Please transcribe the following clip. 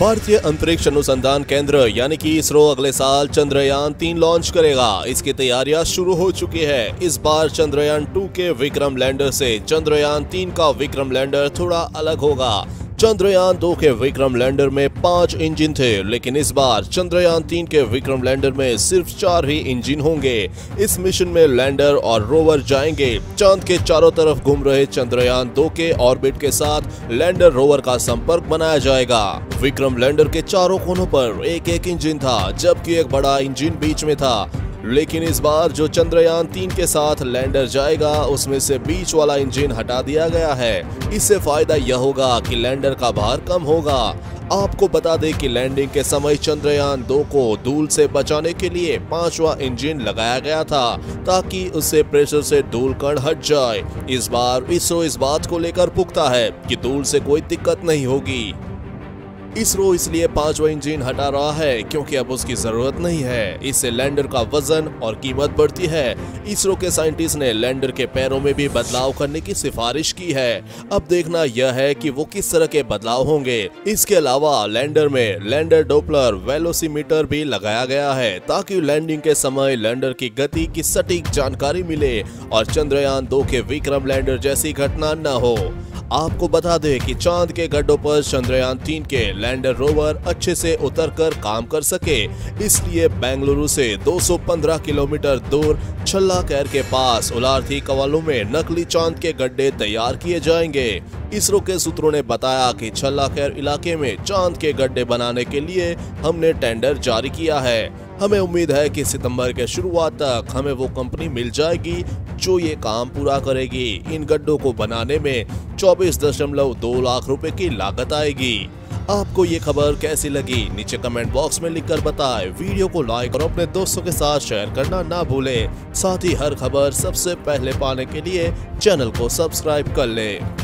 भारतीय अंतरिक्ष अनुसंधान केंद्र यानी कि इसरो अगले साल चंद्रयान 3 लॉन्च करेगा। इसकी तैयारियां शुरू हो चुकी है। इस बार चंद्रयान 2 के विक्रम लैंडर से चंद्रयान 3 का विक्रम लैंडर थोड़ा अलग होगा। चंद्रयान 2 के विक्रम लैंडर में 5 इंजन थे, लेकिन इस बार चंद्रयान 3 के विक्रम लैंडर में सिर्फ 4 ही इंजन होंगे। इस मिशन में लैंडर और रोवर जाएंगे। चांद के चारों तरफ घूम रहे चंद्रयान 2 के ऑर्बिट के साथ लैंडर रोवर का संपर्क बनाया जाएगा। विक्रम लैंडर के चारों कोनों पर एक इंजन था, जबकि एक बड़ा इंजन बीच में था। लेकिन इस बार जो चंद्रयान 3 के साथ लैंडर जाएगा, उसमें से बीच वाला इंजन हटा दिया गया है। इससे फायदा यह होगा कि लैंडर का भार कम होगा। आपको बता दें कि लैंडिंग के समय चंद्रयान 2 को धूल से बचाने के लिए 5वां इंजन लगाया गया था, ताकि उससे प्रेशर से धूल कण हट जाए। इस बार इसरो इस बात को लेकर पुख्ता है कि धूल से कोई दिक्कत नहीं होगी। इसरो इसलिए 5वां इंजन हटा रहा है क्योंकि अब उसकी जरूरत नहीं है। इससे लैंडर का वजन और कीमत बढ़ती है। इसरो के साइंटिस्ट ने लैंडर के पैरों में भी बदलाव करने की सिफारिश की है। अब देखना यह है कि वो किस तरह के बदलाव होंगे। इसके अलावा लैंडर में लैंडर डोपलर वेलोसीमीटर भी लगाया गया है, ताकि लैंडिंग के समय लैंडर की गति की सटीक जानकारी मिले और चंद्रयान 2 के विक्रम लैंडर जैसी घटना न हो। आपको बता दें कि चांद के गड्ढों पर चंद्रयान 3 के लैंडर रोवर अच्छे से उतरकर काम कर सके, इसलिए बेंगलुरु से 215 किलोमीटर दूर छल्लाकेर के पास उलार्थी कवालों में नकली चांद के गड्ढे तैयार किए जाएंगे। इसरो के सूत्रों ने बताया कि छल्लाकेर इलाके में चांद के गड्ढे बनाने के लिए हमने टेंडर जारी किया है। हमें उम्मीद है कि सितंबर के शुरुआत तक हमें वो कंपनी मिल जाएगी जो ये काम पूरा करेगी। इन गड्ढों को बनाने में 24.2 लाख रुपए की लागत आएगी। आपको ये खबर कैसी लगी नीचे कमेंट बॉक्स में लिखकर बताएं। वीडियो को लाइक और अपने दोस्तों के साथ शेयर करना ना भूलें। साथ ही हर खबर सबसे पहले पाने के लिए चैनल को सब्सक्राइब कर लें।